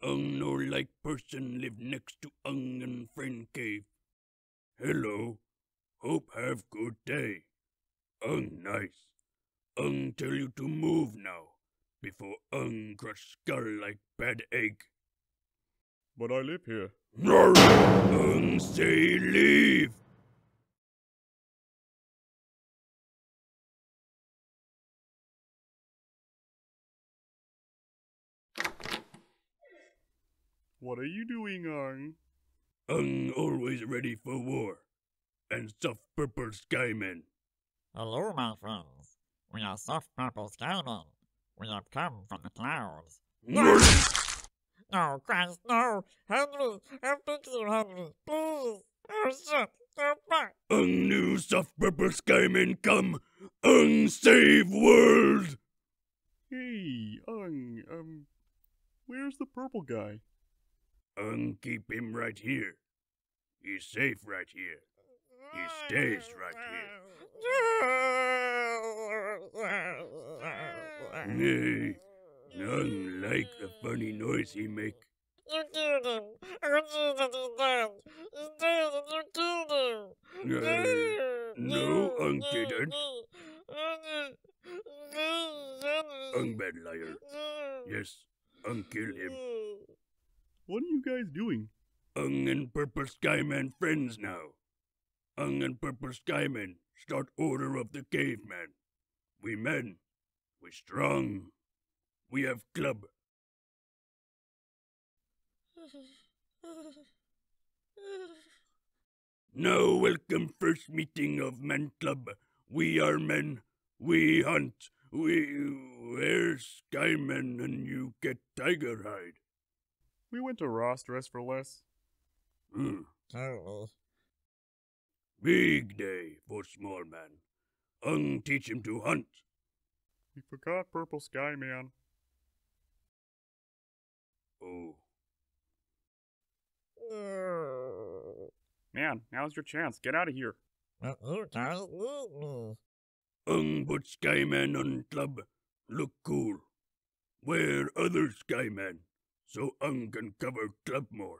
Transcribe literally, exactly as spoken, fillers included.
Ung no like person live next to Ung and friend cave. Hello. Hope have good day. Ung nice. Ung tell you to move now, before Ung crush skull like bad egg. But I live here. No! Ung say leave! What are you doing, Ung? Ung always ready for war. And soft purple skymen. Hello, my friends. We are soft purple skymen. We have come from the clouds. No, Christ, no! Henry! I think you, Henry! Please! Oh shit! Oh fuck! Ung new soft purple skymen come! Ung save world! Hey, Ung, um... where's the purple guy? Ung keep him right here. He's safe right here. He stays right here. Nay, none like the funny noise he make. You killed him. Oh Jesus, he's dead. He's dead and you killed him. Uh, no, Ung didn't. Ung bad liar. Yes, Ung killed him. What are you guys doing? Ung and Purple Skyman friends now. Ung and Purple Skymen start Order of the Caveman. We men, we strong, we have club. Now welcome first meeting of men club. We are men, we hunt, we wear Skymen and you get tiger hide. We went to Ross dress for less. Hmm. Oh. Big day for small man. Ung teach him to hunt. We forgot Purple Skyman. Oh. Man, now's your chance. Get out of here. Ung put Skyman on club. Look cool. Where other Skyman? So Ung can cover club more.